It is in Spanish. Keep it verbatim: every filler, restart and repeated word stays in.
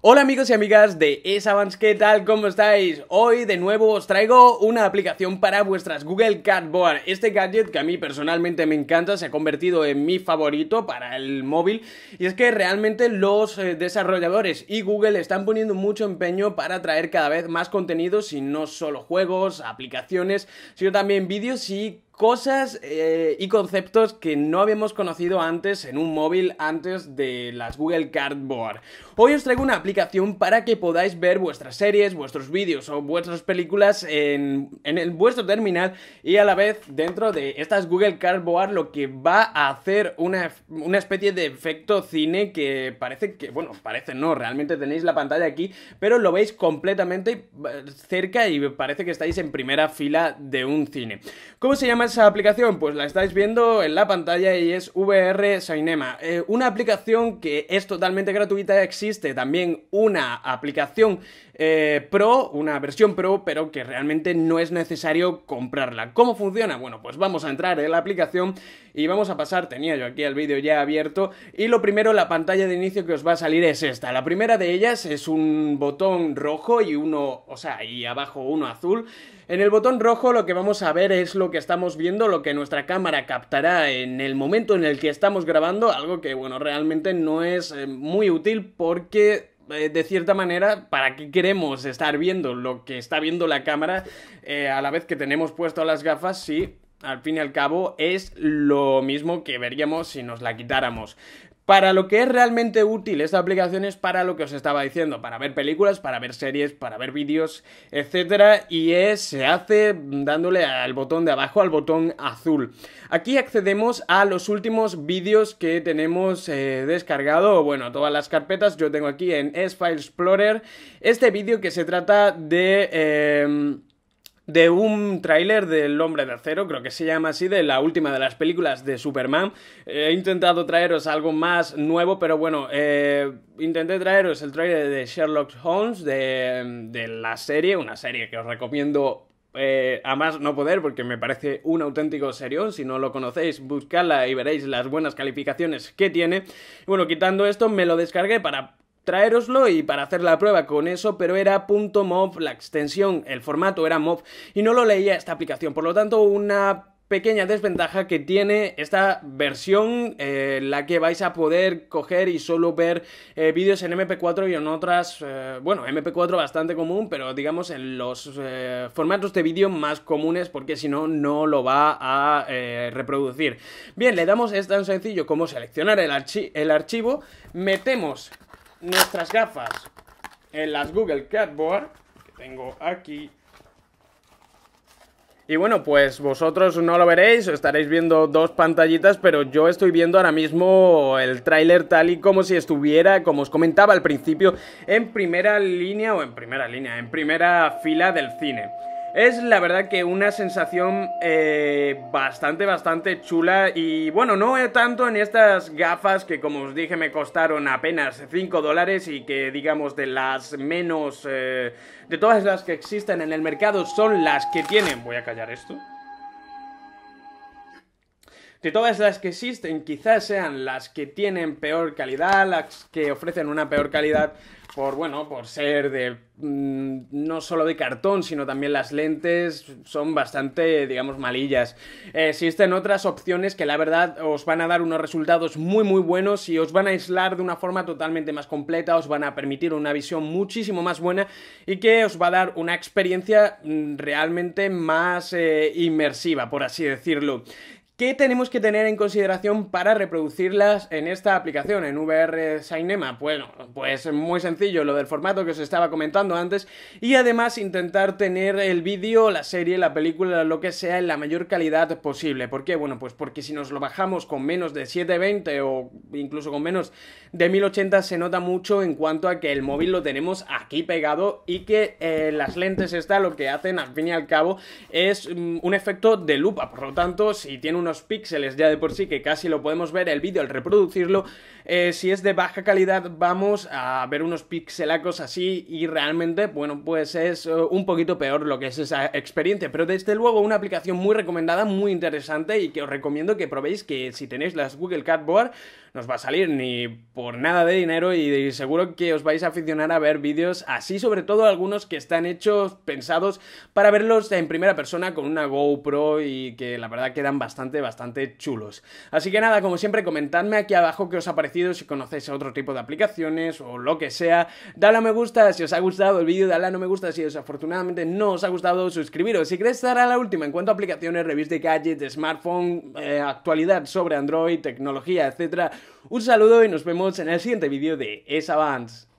Hola amigos y amigas de S-Avance, ¿qué tal? ¿Cómo estáis? Hoy de nuevo os traigo una aplicación para vuestras Google Cardboard. Este gadget que a mí personalmente me encanta, se ha convertido en mi favorito para el móvil, y es que realmente los desarrolladores y Google están poniendo mucho empeño para traer cada vez más contenidos, y no solo juegos, aplicaciones, sino también vídeos y cosas eh, y conceptos que no habíamos conocido antes en un móvil antes de las Google Cardboard. Hoy os traigo una aplicación para que podáis ver vuestras series, vuestros vídeos o vuestras películas en, en el, vuestro terminal, y a la vez dentro de estas Google Cardboard lo que va a hacer una, una especie de efecto cine que parece que, bueno, parece no, realmente tenéis la pantalla aquí, pero lo veis completamente cerca y parece que estáis en primera fila de un cine. ¿Cómo se llama esa aplicación? Pues la estáis viendo en la pantalla y es V R Cinema, eh, una aplicación que es totalmente gratuita. Existe también una aplicación eh, pro, una versión pro, pero que realmente no es necesario comprarla. ¿Cómo funciona? Bueno, pues vamos a entrar en la aplicación y vamos a pasar, tenía yo aquí el vídeo ya abierto, y lo primero, la pantalla de inicio que os va a salir es esta. La primera de ellas es un botón rojo y uno, o sea, y abajo uno azul. En el botón rojo lo que vamos a ver es lo que estamos viendo, lo que nuestra cámara captará en el momento en el que estamos grabando, algo que, bueno, realmente no es muy útil porque, de cierta manera, ¿para qué queremos estar viendo lo que está viendo la cámara eh, a la vez que tenemos puesto las gafas? Sí, al fin y al cabo es lo mismo que veríamos si nos la quitáramos. Para lo que es realmente útil esta aplicación es para lo que os estaba diciendo, para ver películas, para ver series, para ver vídeos, etcétera, y es, se hace dándole al botón de abajo, al botón azul. Aquí accedemos a los últimos vídeos que tenemos eh, descargado, bueno, todas las carpetas. Yo tengo aquí en S-File Explorer este vídeo que se trata de... Eh, de un tráiler del Hombre de Acero, creo que se llama así, de la última de las películas de Superman. He intentado traeros algo más nuevo, pero bueno, eh, intenté traeros el tráiler de Sherlock Holmes, de, de la serie, una serie que os recomiendo Eh, a más no poder, porque me parece un auténtico serión. Si no lo conocéis, buscadla y veréis las buenas calificaciones que tiene. Bueno, quitando esto, me lo descargué para traeroslo y para hacer la prueba con eso, pero era .mov la extensión, el formato era .mov y no lo leía esta aplicación, por lo tanto una pequeña desventaja que tiene esta versión, eh, la que vais a poder coger y solo ver eh, vídeos en eme pe cuatro y en otras, eh, bueno, eme pe cuatro bastante común, pero digamos en los eh, formatos de vídeo más comunes, porque si no, no lo va a eh, reproducir. Bien, le damos, es tan sencillo como seleccionar el, archi el archivo, metemos nuestras gafas en las Google Cardboard que tengo aquí. Y bueno, pues vosotros no lo veréis, estaréis viendo dos pantallitas, pero yo estoy viendo ahora mismo el tráiler tal y como si estuviera, como os comentaba al principio, en primera línea o en primera línea, en primera fila del cine. Es la verdad que una sensación eh, bastante, bastante chula, y bueno, no tanto en estas gafas que, como os dije, me costaron apenas cinco dólares y que, digamos, de las menos, eh, de todas las que existen en el mercado, son las que tienen... Voy a callar esto. De todas las que existen, quizás sean las que tienen peor calidad, las que ofrecen una peor calidad por, bueno, por ser de mmm, no solo de cartón, sino también las lentes son bastante, digamos, malillas. Eh, existen otras opciones que la verdad os van a dar unos resultados muy muy buenos y os van a aislar de una forma totalmente más completa, os van a permitir una visión muchísimo más buena y que os va a dar una experiencia mmm, realmente más eh, inmersiva, por así decirlo. ¿Qué tenemos que tener en consideración para reproducirlas en esta aplicación, en V R Cinema? Bueno, pues muy sencillo, lo del formato que os estaba comentando antes, y además intentar tener el vídeo, la serie, la película, lo que sea, en la mayor calidad posible. ¿Por qué? Bueno, pues porque si nos lo bajamos con menos de setecientos veinte o incluso con menos de mil ochenta se nota mucho, en cuanto a que el móvil lo tenemos aquí pegado y que eh, las lentes estas lo que hacen al fin y al cabo es mm, un efecto de lupa. Por lo tanto, si tiene un los píxeles ya de por sí que casi lo podemos ver el vídeo al reproducirlo, eh, si es de baja calidad vamos a ver unos pixelacos así y realmente, bueno, pues es un poquito peor lo que es esa experiencia. Pero desde luego una aplicación muy recomendada, muy interesante, y que os recomiendo que probéis, que si tenéis las Google Cardboard, no os va a salir ni por nada de dinero y seguro que os vais a aficionar a ver vídeos así, sobre todo algunos que están hechos, pensados para verlos en primera persona con una GoPro y que la verdad quedan bastante, bastante chulos. Así que nada, como siempre, comentadme aquí abajo qué os ha parecido, si conocéis otro tipo de aplicaciones o lo que sea. Dadle a me gusta si os ha gustado el vídeo, dadle a no me gusta si desafortunadamente no os ha gustado, suscribiros si queréis estar a la última en cuanto a aplicaciones, reviews de gadgets, smartphone, eh, actualidad sobre Android, tecnología, etcétera. Un saludo y nos vemos en el siguiente vídeo de S-Avance.